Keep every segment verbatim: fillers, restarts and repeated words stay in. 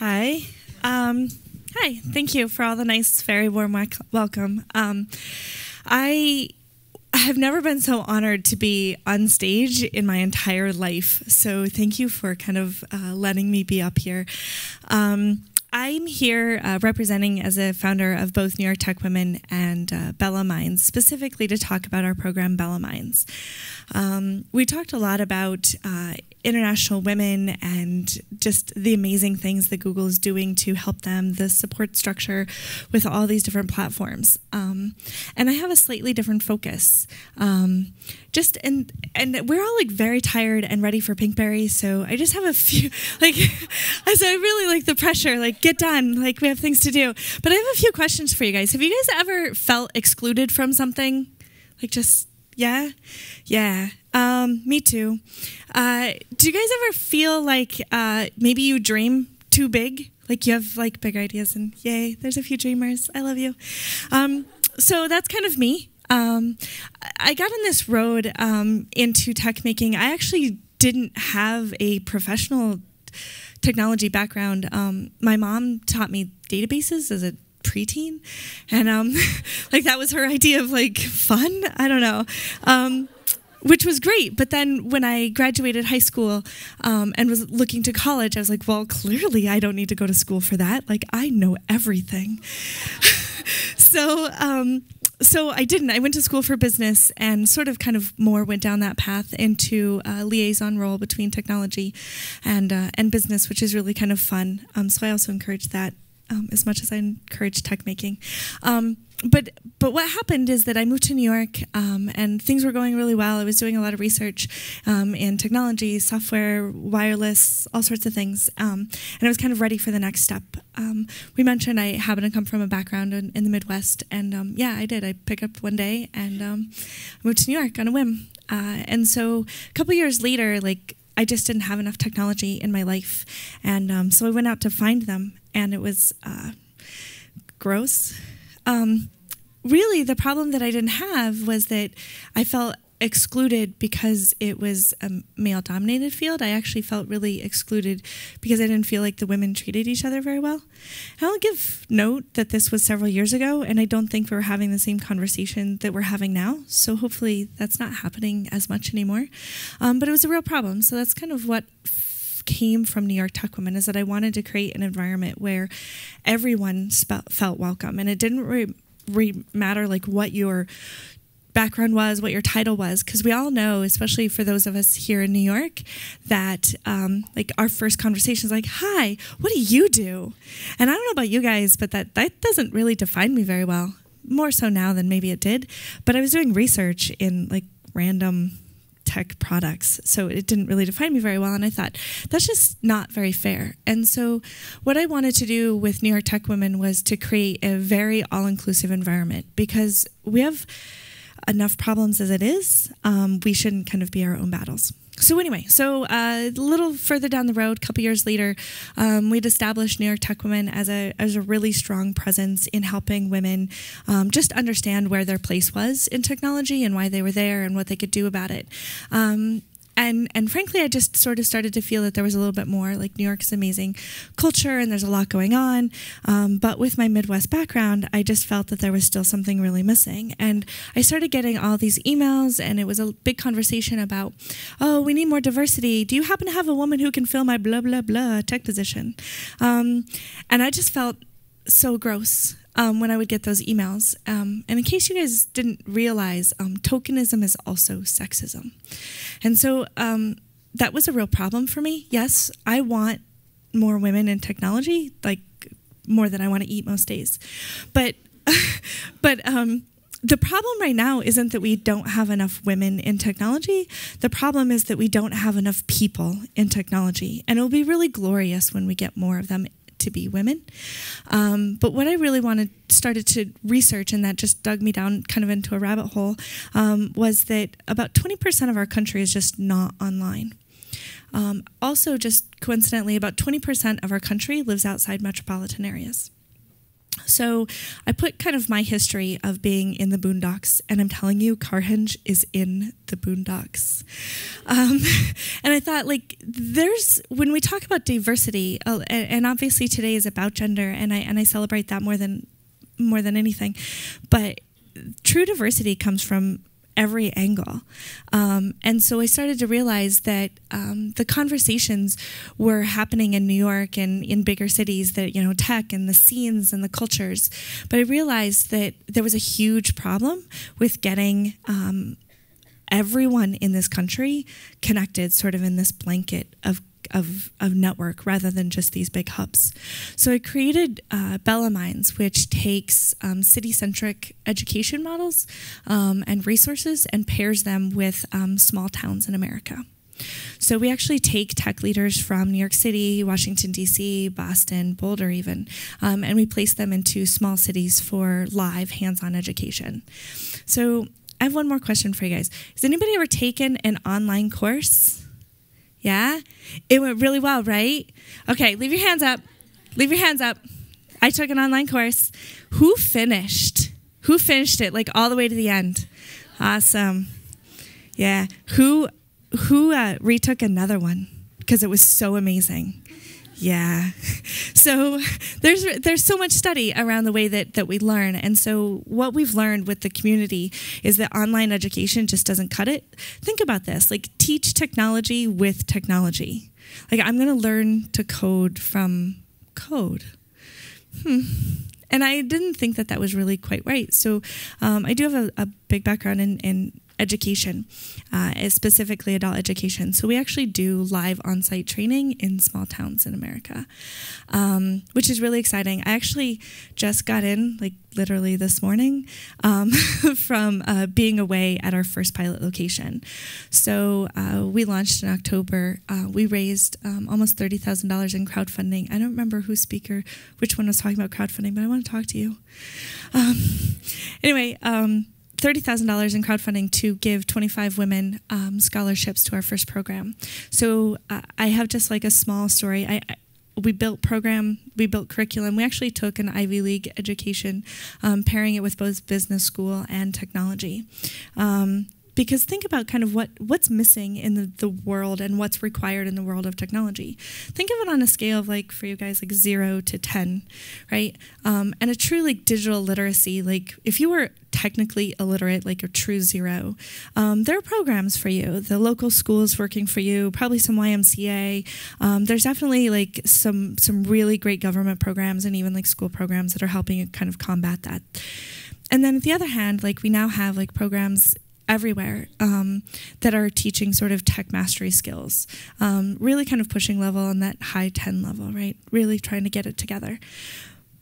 Hi. Um, hi. Thank you for all the nice, very warm welcome. Um, I have never been so honored to be on stage in my entire life, so thank you for kind of uh, letting me be up here. Um, I'm here uh, representing as a founder of both New York Tech Women and uh, Bella Minds, specifically to talk about our program, Bella Minds. Um, we talked a lot about uh, international women and just the amazing things that Google is doing to help them, the support structure with all these different platforms. Um, and I have a slightly different focus. Um, just and and we're all like very tired and ready for Pinkberry, so I just have a few like. So I really like the pressure, like. Get done, like we have things to do. But I have a few questions for you guys. Have you guys ever felt excluded from something? Like just, yeah? Yeah, um, me too. Uh, do you guys ever feel like uh, maybe you dream too big? Like you have like big ideas and yay, there's a few dreamers, I love you. Um, so that's kind of me. Um, I got on this road um, into tech making. I actually didn't have a professional technology background. Um, my mom taught me databases as a preteen, and um, like that was her idea of like fun. I don't know, um, which was great. But then when I graduated high school um, and was looking to college, I was like, well, clearly I don't need to go to school for that. Like I know everything. so. Um, So I didn't. I went to school for business and sort of kind of more went down that path into a liaison role between technology and, uh, and business, which is really kind of fun. Um, so I also encourage that um, as much as I encourage tech making. Um, but, but what happened is that I moved to New York um, and things were going really well. I was doing a lot of research um, in technology, software, wireless, all sorts of things. Um, and I was kind of ready for the next step. Um, we mentioned I happen to come from a background in, in the Midwest, and um, yeah, I did. I picked up one day and um, moved to New York on a whim. Uh, and so a couple years later, like I just didn't have enough technology in my life, and um, so I went out to find them, and it was uh, gross. Um, really, the problem that I didn't have was that I felt excluded because it was a male-dominated field. I actually felt really excluded because I didn't feel like the women treated each other very well. And I'll give note that this was several years ago, and I don't think we were having the same conversation that we're having now, so hopefully that's not happening as much anymore. Um, but it was a real problem, so that's kind of what came from New York Tech Women, is that I wanted to create an environment where everyone felt welcome, and it didn't re re matter like what your background was, what your title was, because we all know, especially for those of us here in New York, that um, like our first conversation is like, hi, what do you do? And I don't know about you guys, but that, that doesn't really define me very well, more so now than maybe it did. But I was doing research in like random tech products, so it didn't really define me very well, and I thought, that's just not very fair. And so what I wanted to do with New York Tech Women was to create a very all-inclusive environment, because we have enough problems as it is, um, we shouldn't kind of be our own battles. So anyway, so uh, a little further down the road, a couple years later, um, we'd established New York Tech Women as a, as a really strong presence in helping women um, just understand where their place was in technology and why they were there and what they could do about it. Um, And, and frankly, I just sort of started to feel that there was a little bit more, like New York's amazing culture and there's a lot going on. Um, but with my Midwest background, I just felt that there was still something really missing. And I started getting all these emails, and it was a big conversation about, oh, we need more diversity. Do you happen to have a woman who can fill my blah, blah, blah tech position? Um, and I just felt so gross um, when I would get those emails. Um, and in case you guys didn't realize, um, tokenism is also sexism. And so um, that was a real problem for me. Yes, I want more women in technology, like more than I want to eat most days. But, but um, the problem right now isn't that we don't have enough women in technology. The problem is that we don't have enough people in technology. And it'll be really glorious when we get more of them to be women. Um, but what I really wanted, started to research, and that just dug me down kind of into a rabbit hole, um, was that about twenty percent of our country is just not online. Um, also, just coincidentally, about twenty percent of our country lives outside metropolitan areas. So I put kind of my history of being in the boondocks, and I'm telling you, Carhenge is in the boondocks. Um, and I thought, like, there's, when we talk about diversity, uh, and, and obviously today is about gender, and I and I celebrate that more than more than anything, but true diversity comes from every angle. Um, and so I started to realize that um, the conversations were happening in New York and in bigger cities, that, you know, tech and the scenes and the cultures. But I realized that there was a huge problem with getting um, everyone in this country connected sort of in this blanket of Of, of network rather than just these big hubs. So I created uh, Bella Minds, which takes um, city-centric education models um, and resources and pairs them with um, small towns in America. So we actually take tech leaders from New York City, Washington, D C, Boston, Boulder even, um, and we place them into small cities for live hands-on education. So I have one more question for you guys. Has anybody ever taken an online course? Yeah? It went really well, right? Okay, leave your hands up. Leave your hands up. I took an online course. Who finished? Who finished it, like, all the way to the end? Awesome. Yeah. Who who uh, retook another one? Because it was so amazing. Yeah. So there's there's so much study around the way that, that we learn. And so what we've learned with the community is that online education just doesn't cut it. Think about this. Like, teach technology with technology. Like, I'm going to learn to code from code. Hmm. And I didn't think that that was really quite right. So um, I do have a, a big background in, in education, uh, specifically adult education. So we actually do live on-site training in small towns in America, um, which is really exciting. I actually just got in, like, literally this morning um, from uh, being away at our first pilot location. So uh, we launched in October. Uh, we raised um, almost thirty thousand dollars in crowdfunding. I don't remember who speaker, which one was talking about crowdfunding, but I want to talk to you. Um, anyway, um, thirty thousand dollars in crowdfunding to give twenty-five women um, scholarships to our first program. So uh, I have just, like, a small story. I, I we built program, we built curriculum. We actually took an Ivy League education, um, pairing it with both business school and technology. Um, Because think about kind of what, what's missing in the, the world and what's required in the world of technology. Think of it on a scale of, like, for you guys, like zero to ten, right? Um, and a true, like, digital literacy, like, if you were technically illiterate, like a true zero, um, there are programs for you. The local school is working for you, probably some Y M C A. Um, there's definitely, like, some, some really great government programs and even, like, school programs that are helping you kind of combat that. And then at the other hand, like, we now have, like, programs everywhere um, that are teaching sort of tech mastery skills, um, really kind of pushing level on that high ten level, right? Really trying to get it together.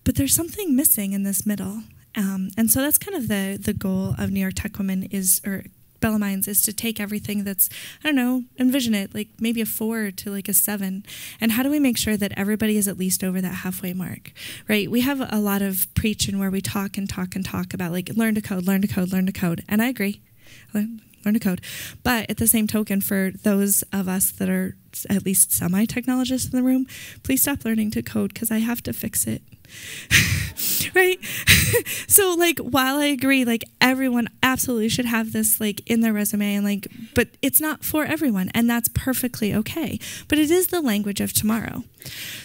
But there's something missing in this middle. Um, and so that's kind of the, the goal of New York Tech Women is, or Bella Minds, is to take everything that's, I don't know, envision it, like maybe a four to like a seven. And how do we make sure that everybody is at least over that halfway mark, right? We have a lot of preaching where we talk and talk and talk about, like, learn to code, learn to code, learn to code. And I agree. Learn, learn to code. But at the same token, for those of us that are at least semi-technologists in the room, please stop learning to code because I have to fix it. Right? So, like, while I agree, like, everyone absolutely should have this, like, in their resume, and, like, but it's not for everyone, and that's perfectly okay. But it is the language of tomorrow.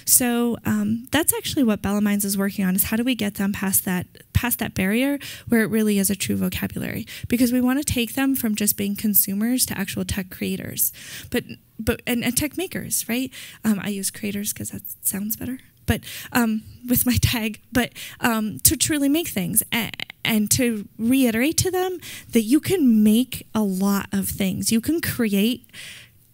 So um, that's actually what Bella Minds is working on, is how do we get them past that past that barrier where it really is a true vocabulary, because we want to take them from just being consumers to actual tech creators, but but and, and tech makers, right? Um, I use creators because that sounds better. But um, with my tag, but um, to truly make things and, and to reiterate to them that you can make a lot of things. You can create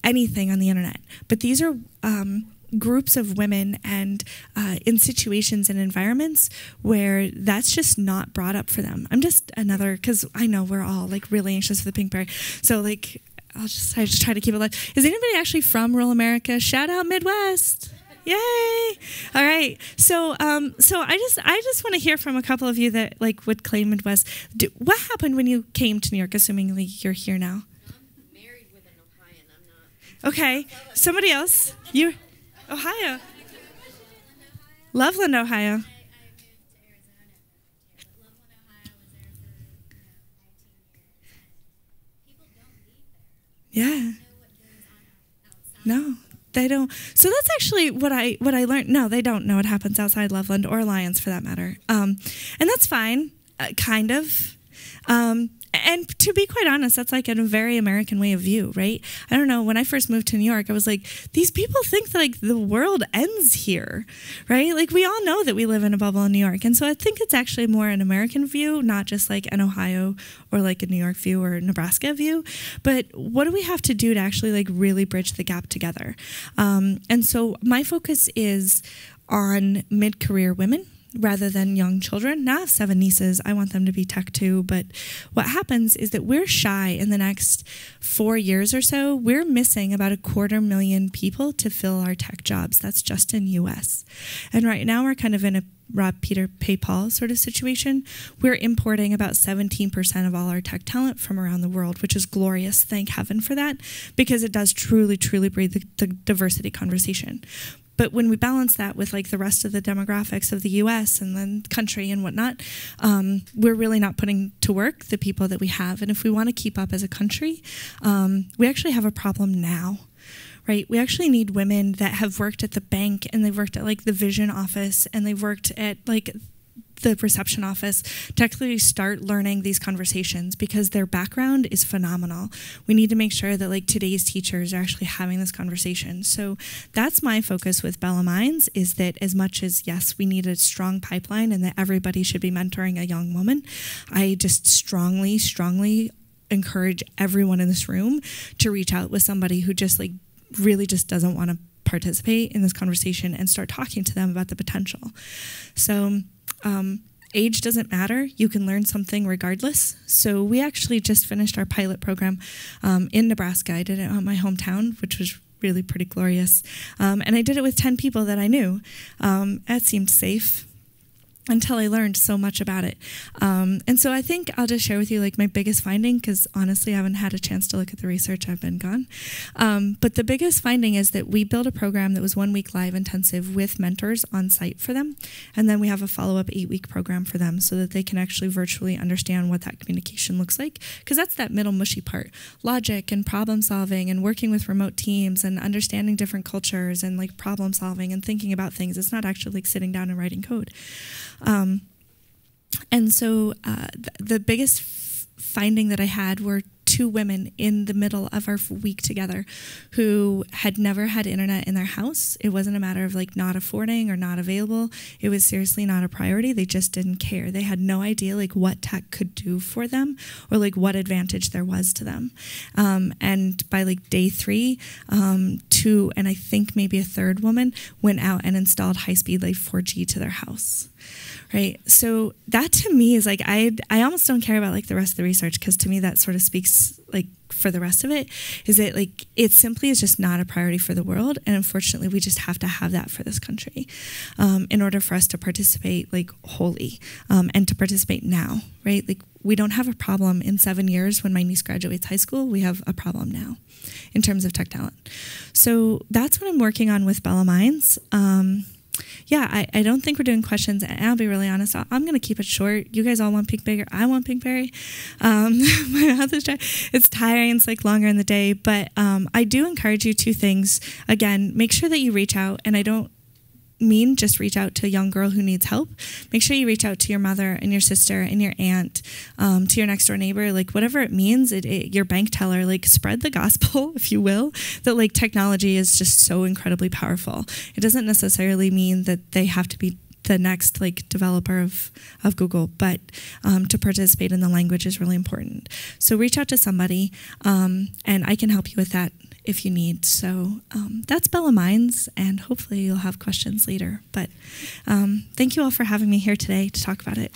anything on the internet, but these are um, groups of women and uh, in situations and environments where that's just not brought up for them. I'm just another, because I know we're all, like, really anxious for the Pinkberry. So, like, I'll just, I just try to keep it light. Is anybody actually from rural America? Shout out Midwest. Yay! All right. So, um, so I just, I just want to hear from a couple of you that, like, would claim Midwest. Do, what happened when you came to New York? Assuming you're here now. I'm married with an Ohioan. I'm not. Okay. Somebody else. You, Ohio. Loveland, Ohio. I, I moved to Arizona. Yeah. No, they don't. So that's actually what I what I learned. No, they don't know what happens outside Loveland or Lyons, for that matter. Um, and that's fine, uh, kind of. Um, and to be quite honest, that's like a very American way of view, right? I don't know. When I first moved to New York, I was like, these people think that, like, the world ends here, right? Like, we all know that we live in a bubble in New York. And so I think it's actually more an American view, not just like an Ohio or like a New York view or Nebraska view. But what do we have to do to actually like really bridge the gap together? Um, and so my focus is on mid-career women rather than young children. Now I have seven nieces. I want them to be tech too. But what happens is that we're shy in the next four years or so. We're missing about a quarter million people to fill our tech jobs. That's just in U S. And right now we're kind of in a Rob, Peter, pay Paul sort of situation. We're importing about seventeen percent of all our tech talent from around the world, which is glorious. Thank heaven for that, because it does truly, truly breathe the, the diversity conversation. But when we balance that with like the rest of the demographics of the U S and then country and whatnot, um, we're really not putting to work the people that we have. And if we want to keep up as a country, um, we actually have a problem now. Right, we actually need women that have worked at the bank, and they've worked at like the vision office, and they've worked at like the reception office to actually start learning these conversations, because their background is phenomenal. We need to make sure that like today's teachers are actually having this conversation. So that's my focus with Bella Minds, is that as much as yes, we need a strong pipeline and that everybody should be mentoring a young woman, I just strongly, strongly encourage everyone in this room to reach out with somebody who just like really just doesn't want to participate in this conversation, and start talking to them about the potential. So um, age doesn't matter. You can learn something regardless. So we actually just finished our pilot program um, in Nebraska. I did it on my hometown, which was really pretty glorious. Um, and I did it with ten people that I knew. Um, that seemed safe, until I learned so much about it. Um, and so I think I'll just share with you like my biggest finding, because honestly I haven't had a chance to look at the research, I've been gone. Um, but the biggest finding is that we built a program that was one week live intensive with mentors on site for them. And then we have a follow-up eight week program for them so that they can actually virtually understand what that communication looks like. Because that's that middle mushy part, logic and problem solving and working with remote teams and understanding different cultures and like problem solving and thinking about things. It's not actually like sitting down and writing code. Um, and so uh, th the biggest f finding that I had were two women in the middle of our week together who had never had internet in their house. It wasn't a matter of like not affording or not available. It was seriously not a priority. They just didn't care. They had no idea like what tech could do for them or like what advantage there was to them. Um, and by like day three, um, two, and I think maybe a third woman went out and installed high-speed like four G to their house. Right. So that to me is like, I, I almost don't care about like the rest of the research, because to me that sort of speaks like for the rest of it, is that like it simply is just not a priority for the world. And unfortunately, we just have to have that for this country um, in order for us to participate like wholly um, and to participate now. Right. Like we don't have a problem in seven years when my niece graduates high school. We have a problem now in terms of tech talent. So that's what I'm working on with Bella Minds. Um, Yeah, I, I don't think we're doing questions, and I'll be really honest, I'm going to keep it short. You guys all want Pinkberry. I want Pinkberry. Um, my mouth is dry. It's tiring. It's like longer in the day. But um, I do encourage you two things. Again, make sure that you reach out, and I don't mean just reach out to a young girl who needs help. Make sure you reach out to your mother and your sister and your aunt, um, to your next door neighbor, like whatever it means, it, it, your bank teller, like spread the gospel, if you will, that like technology is just so incredibly powerful. It doesn't necessarily mean that they have to be the next like developer of, of Google, but um, to participate in the language is really important. So reach out to somebody, um, and I can help you with that if you need. So um, that's Bella Minds, and hopefully you'll have questions later. But um, thank you all for having me here today to talk about it.